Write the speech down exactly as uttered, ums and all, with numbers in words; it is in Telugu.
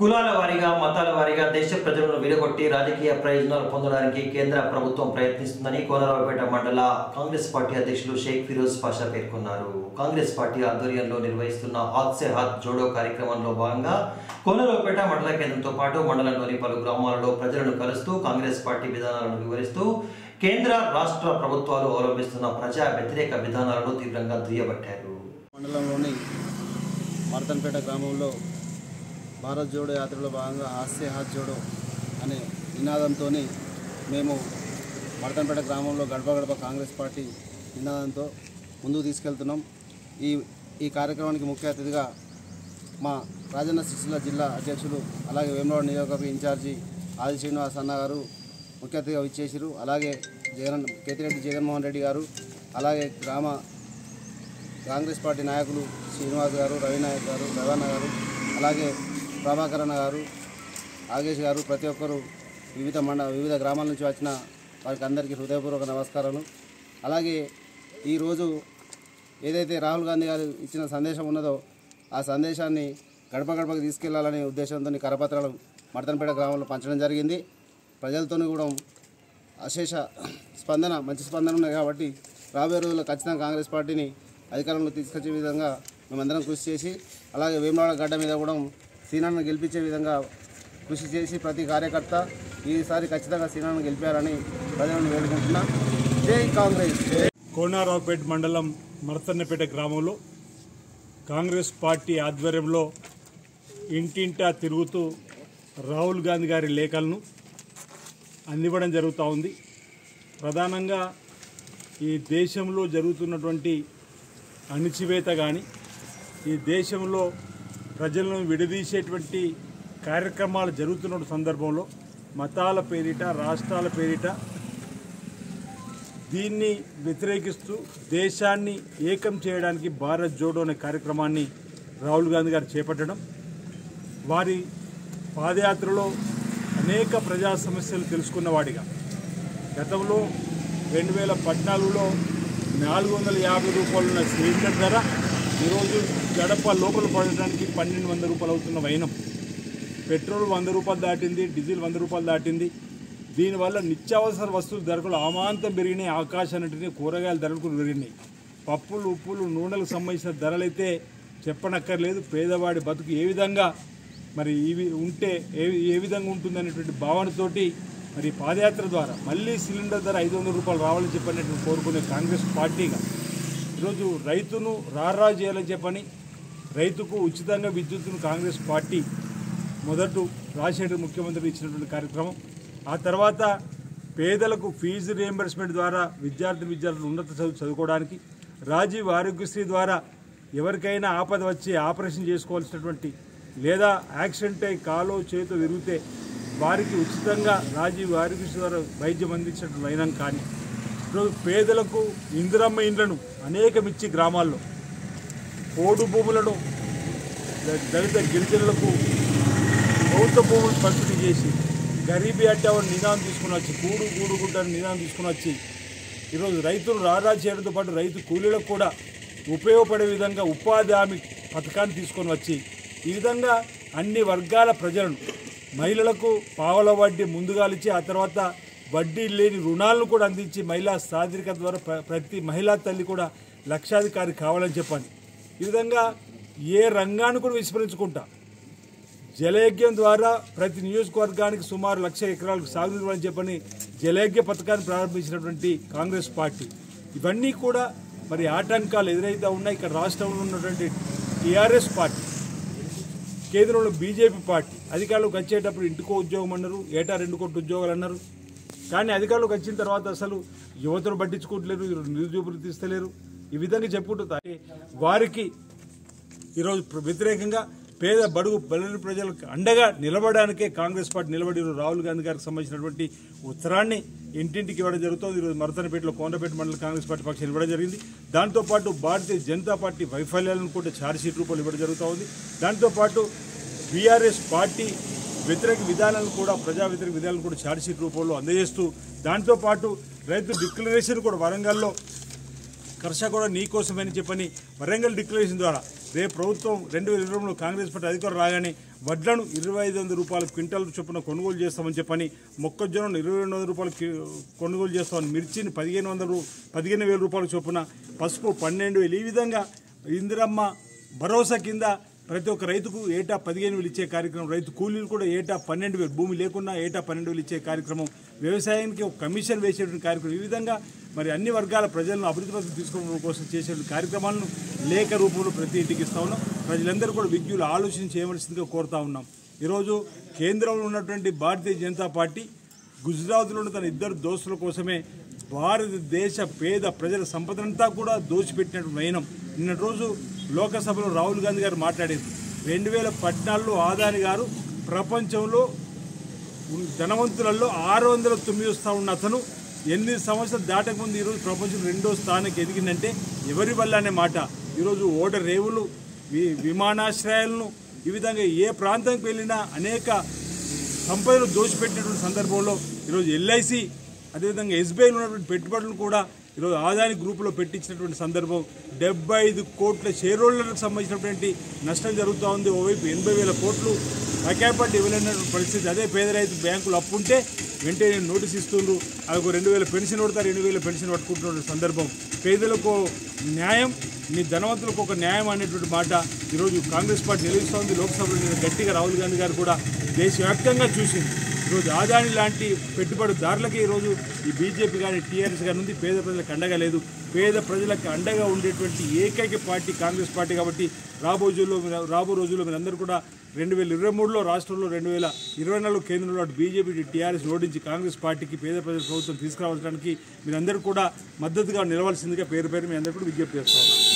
కులాల వారీగా మతాల వారీగా దేశ ప్రజలను విడగొట్టి రాజకీయ ప్రయోజనాలు పొందడానికి కేంద్ర ప్రభుత్వం ప్రయత్నిస్తుందని కోనరావుపేట మండల కాంగ్రెస్ పార్టీ అధ్యక్షులు షేక్ ఫిరోజ్ పాషా పేర్కొన్నారు. కాంగ్రెస్ పార్టీ ఆధ్వర్యంలో నిర్వహిస్తున్న హాత్ సే హాత్ జోడో కార్యక్రమంలో భాగంగా కోనరావుపేట మండల కేంద్రంతో పాటు మండలంలోని పలు గ్రామాలలో ప్రజలను కలుస్తూ కాంగ్రెస్ పార్టీ విధానాలను వివరిస్తూ కేంద్ర రాష్ట్ర ప్రభుత్వాలు అవలంబిస్తున్న ప్రజా వ్యతిరేక విధానాలను తీవ్రంగా దుయ్యబట్టారు. మండలంలోని మర్దన్పేట గ్రామంలో భారత్ జోడో యాత్రలో భాగంగా హాత్ సే హాత్ జోడో అనే నినాదంతో మేము మర్దన్పేట గ్రామంలో గడప గడప కాంగ్రెస్ పార్టీ నినాదంతో ముందుకు తీసుకెళ్తున్నాం. ఈ ఈ కార్యక్రమానికి ముఖ్య అతిథిగా మా రాజన్న సిరసిల జిల్లా అధ్యక్షులు అలాగే వేమలవాడ నియోజకవర్గ ఇన్ఛార్జి ఆది శ్రీనివాస్ అన్న గారు ముఖ్య అతిథిగా విచ్చేసారు. అలాగే జగన్ కేతిరెడ్డి జగన్మోహన్ రెడ్డి గారు అలాగే గ్రామ కాంగ్రెస్ పార్టీ నాయకులు శ్రీనివాస్ గారు రవినాయక్ గారు రవణ గారు అలాగే ప్రభాకరణ గారు ఆగేష్ గారు ప్రతి ఒక్కరు వివిధ మండ వివిధ గ్రామాల నుంచి వచ్చిన వారికి అందరికీ హృదయపూర్వక నమస్కారాలు. అలాగే ఈరోజు ఏదైతే రాహుల్ గాంధీ గారు ఇచ్చిన సందేశం ఉన్నదో ఆ సందేశాన్ని గడప గడపకు తీసుకెళ్లాలనే ఉద్దేశంతో కరపత్రాలు మర్దన్పేట గ్రామంలో పంచడం జరిగింది. ప్రజలతో కూడా అశేష స్పందన మంచి స్పందన ఉన్నాయి కాబట్టి రాబోయే రోజుల్లో ఖచ్చితంగా కాంగ్రెస్ పార్టీని అధికారంలో తీసుకొచ్చే విధంగా మేమందరం కృషి చేసి అలాగే వేమలవాడ గడ్డ మీద కూడా సీనాను గెలిపించే విధంగా కృషి చేసి ప్రతి కార్యకర్త ఈసారి ఖచ్చితంగా సీనాను గెలిపారని ప్రజలను వేడుకుంటున్నా. జై కాంగ్రెస్. కోనరావుపేట మండలం మర్తన్నపేట గ్రామంలో కాంగ్రెస్ పార్టీ ఆధ్వర్యంలో ఇంటింటా తిరుగుతూ రాహుల్ గాంధీ గారి లేఖలను అందివ్వడం జరుగుతూ ఉంది. ప్రధానంగా ఈ దేశంలో జరుగుతున్నటువంటి అణిచివేత కానీ ఈ దేశంలో ప్రజలను విడదీసేటువంటి కార్యక్రమాలు జరుగుతున్న సందర్భంలో మతాల పేరిట రాష్ట్రాల పేరిట దీన్ని వ్యతిరేకిస్తూ దేశాన్ని ఏకం చేయడానికి భారత్ జోడో అనే కార్యక్రమాన్ని రాహుల్ గాంధీ గారు చేపట్టడం వారి పాదయాత్రలో అనేక ప్రజా సమస్యలు తెలుసుకున్నవాడిగా గతంలో రెండు వేల పద్నాలుగులో నాలుగు వందల యాభై రూపాయలున్న సిలిండర్ ధర ఈరోజు గడప లోపల పడడానికి పన్నెండు వందల రూపాయలు అవుతున్న వైనం, పెట్రోల్ వంద రూపాయలు దాటింది, డీజిల్ వంద రూపాయలు దాటింది. దీనివల్ల నిత్యావసర వస్తువుల ధరలు అమాంతం పెరిగినాయి, ఆకాశాన్ని కూరగాయల ధరలు పెరిగినాయి, పప్పులు ఉప్పులు నూనెలకు సంబంధించిన ధరలైతే చెప్పనక్కర్లేదు. పేదవాడి బతుకు ఏ విధంగా మరి ఇవి ఉంటే ఏ ఏ విధంగా ఉంటుందనేటువంటి భావనతోటి మరి పాదయాత్ర ద్వారా మళ్ళీ సిలిండర్ ధర ఐదు వందల రూపాయలు రావాలని చెప్పినట్టు కోరుకునే కాంగ్రెస్ పార్టీగా ఈరోజు రైతును రారా చేయాలని చెప్పని రైతుకు ఉచితంగా విద్యుత్తును కాంగ్రెస్ పార్టీ మొదట రాజశేఖర ముఖ్యమంత్రి ఇచ్చినటువంటి కార్యక్రమం, ఆ తర్వాత పేదలకు ఫీజు రియంబర్స్మెంట్ ద్వారా విద్యార్థి విద్యార్థులు ఉన్నత చదువు చదువుకోవడానికి రాజీవ్ ఆరోగ్యశ్రీ ద్వారా ఎవరికైనా ఆపద వచ్చి ఆపరేషన్ చేసుకోవాల్సినటువంటి లేదా యాక్సిడెంట్ అయి కాలో చేతో విరిగితే వారికి ఉచితంగా రాజీవ్ ఆరోగ్యశ్రీ ద్వారా వైద్యం అందించడం అయినాం. కానీ ఈరోజు పేదలకు ఇందిరమ్మ ఇండ్లను అనేకమిచ్చి గ్రామాల్లో పోడు భూములను దళిత గిరిజనులకు ప్రభుత్వ భూములు పంపిణీ చేసి గరీబీ అట్టవని నిదానం తీసుకుని వచ్చి కూడు గూడు గుడ్డని నిదానం తీసుకుని వచ్చి ఈరోజు రైతులు రారా చేయడంతో పాటు రైతు కూలీలకు కూడా ఉపయోగపడే విధంగా ఉపాధి హామీ పథకాన్ని తీసుకొని వచ్చి ఈ విధంగా అన్ని వర్గాల ప్రజలను మహిళలకు పావల వడ్డీ ముందుగాలిచ్చి ఆ తర్వాత వడ్డీ లేని రుణాలను కూడా అందించి మహిళా సాధికారత ద్వారా ప్రతి మహిళా తల్లి కూడా లక్షాధికారి కావాలని చెప్పండి. ఈ విధంగా ఏ రంగాన్ని కూడా విస్మరించుకుంటా జలయజ్ఞం ద్వారా ప్రతి నియోజకవర్గానికి సుమారు లక్ష ఎకరాలకు సాగు ఇవ్వాలని చెప్పని జలయజ్ఞ పథకాన్ని ప్రారంభించినటువంటి కాంగ్రెస్ పార్టీ ఇవన్నీ కూడా మరి ఆటంకాలు ఎదురైతే ఉన్నాయి. ఇక్కడ రాష్ట్రంలో ఉన్నటువంటి టీఆర్ఎస్ పార్టీ, కేంద్రంలో బీజేపీ పార్టీ అధికారులకు వచ్చేటప్పుడు ఇంటికో ఉద్యోగం అన్నారు, ఏటా రెండు కోట్ల ఉద్యోగాలు అన్నారు. కానీ అధికారులకు వచ్చిన తర్వాత అసలు యువతను పట్టించుకోవట్లేరు, నిరుద్యోగులు తీస్తలేరు. ఈ విధంగా చెప్పుకుంటుంది వారికి ఈరోజు వ్యతిరేకంగా పేద బడుగు బలైన ప్రజలకు అండగా నిలబడడానికే కాంగ్రెస్ పార్టీ నిలబడి రాహుల్ గాంధీ గారికి సంబంధించినటువంటి ఉత్తరాన్ని ఇంటింటికి ఇవ్వడం జరుగుతుంది. ఈరోజు మర్దనపేటలో కోనరావుపేట మండల కాంగ్రెస్ పార్టీ పక్షాన్ని ఇవ్వడం జరిగింది. దాంతోపాటు భారతీయ జనతా పార్టీ వైఫల్యాలను కూడా ఛార్జీషీట్ రూపంలో ఇవ్వడం జరుగుతూ ఉంది. దాంతోపాటు బీఆర్ఎస్ పార్టీ వ్యతిరేక విధానాలను కూడా ప్రజా వ్యతిరేక విధానాలను కూడా ఛార్జీషీట్ రూపంలో అందజేస్తూ దాంతోపాటు రైతు డిక్లరేషన్ కూడా వరంగల్లో కర్ష కూడా నీకోసమని చెప్పని వరంగల్ డిక్లరేషన్ ద్వారా రేపు ప్రభుత్వం రెండు వేల ఇరవై మూడులో కాంగ్రెస్ పార్టీ అధికారం రాగానే వడ్లను ఇరవై ఐదు వందల రూపాయల క్వింటాల్ చొప్పున కొనుగోలు చేస్తామని చెప్పని, మొక్కజొన్నను ఇరవై రెండు వందల రూపాయల కొనుగోలు చేస్తామని, మిర్చిని పదిహేను వందల పదిహేను వేల రూపాయల చొప్పున, పసుపు పన్నెండు వేలు. ఈ విధంగా ఇందిరమ్మ భరోసా కింద ప్రతి ఒక్క రైతుకు ఏటా పదిహేను వేలు ఇచ్చే కార్యక్రమం, రైతు కూలీలు కూడా ఏటా పన్నెండు వేలు భూమి లేకున్నా ఏటా పన్నెండు వేలు ఇచ్చే కార్యక్రమం, వ్యవసాయానికి ఒక కమిషన్ వేసేటువంటి కార్యక్రమం. ఈ విధంగా మరి అన్ని వర్గాల ప్రజలను అభివృద్ధి పథకం తీసుకోవడం కోసం చేసేటువంటి కార్యక్రమాలను లేఖ రూపంలో ప్రతి ఇంటికి ఇస్తా ఉన్నాం. ప్రజలందరూ కూడా విజ్ఞులు ఆలోచన చేయవలసిందిగా కోరుతా ఉన్నాం. ఈరోజు కేంద్రంలో ఉన్నటువంటి భారతీయ జనతా పార్టీ గుజరాత్లోని తన ఇద్దరు దోస్తుల కోసమే భారతదేశ పేద ప్రజల సంపదనంతా కూడా దోచిపెట్టినటువంటి వైనం. నిన్నటి రోజు లోకసభలో రాహుల్ గాంధీ గారు మాట్లాడారు. రెండు వేల పద్నాలుగులో అదాని గారు ప్రపంచంలో ధనవంతులలో ఆరు వందల తొమ్మిదో స్థానం ఉన్న అతను ఎనిమిది సంవత్సరాలు దాటకముందు ఈరోజు ప్రపంచం రెండో స్థానానికి ఎదిగిందంటే ఎవరి వల్ల అనే మాట. ఈరోజు ఓడ రేవులు, విమానాశ్రయాలను, ఈ విధంగా ఏ ప్రాంతానికి వెళ్ళినా అనేక సంపదలు దోచిపెట్టినటువంటి సందర్భంలో ఈరోజు ఎల్ఐసి, అదేవిధంగా ఎస్బీఐలో ఉన్నటువంటి పెట్టుబడులు కూడా ఈరోజు ఆదాని గ్రూపులో పెట్టించినటువంటి సందర్భం. డెబ్బై ఐదు కోట్ల షేర్ హోల్డర్లకు సంబంధించినటువంటి నష్టం జరుగుతూ ఉంది. ఓవైపు ఎనభై వేల కోట్లు పక్యాపట్టి ఇవ్వలేని పరిస్థితి. అదే పేద రైతు బ్యాంకులు అప్పుంటే వెంటనే నోటీస్ ఇస్తుండ్రు, అదొక రెండు వేల పెన్షన్ కొడతారు, రెండు వేల పెన్షన్ పట్టుకుంటున్న సందర్భం. పేదలకు న్యాయం, నీ ధనవంతులకు ఒక న్యాయం అనేటువంటి మాట ఈరోజు కాంగ్రెస్ పార్టీ నిలుస్తోంది. లోక్సభలో గట్టిగా రాహుల్ గాంధీ గారు కూడా దేశవ్యాప్తంగా చూసింది. ఈరోజు ఆదాని లాంటి పెట్టుబడిదారులకి ఈరోజు ఈ బీజేపీ కానీ టీఆర్ఎస్ కానీ ఉంది, పేద ప్రజలకు అండగా లేదు. పేద ప్రజలకు అండగా ఉండేటువంటి ఏకైక పార్టీ కాంగ్రెస్ పార్టీ. కాబట్టి రాబో రోజుల్లో రాబో రోజుల్లో మీరందరూ కూడా రెండు వేల ఇరవై మూడులో రాష్ట్రంలో, రెండు వేల ఇరవై నాలుగు కేంద్రంలో బీజేపీ టీఆర్ఎస్ ఓడించి కాంగ్రెస్ పార్టీకి పేద ప్రజల ప్రభుత్వం తీసుకురావడానికి మీరందరూ కూడా మద్దతుగా నిలవాల్సిందిగా పేరు పేరు మీ అందరూ కూడా విజ్ఞప్తి చేస్తాం.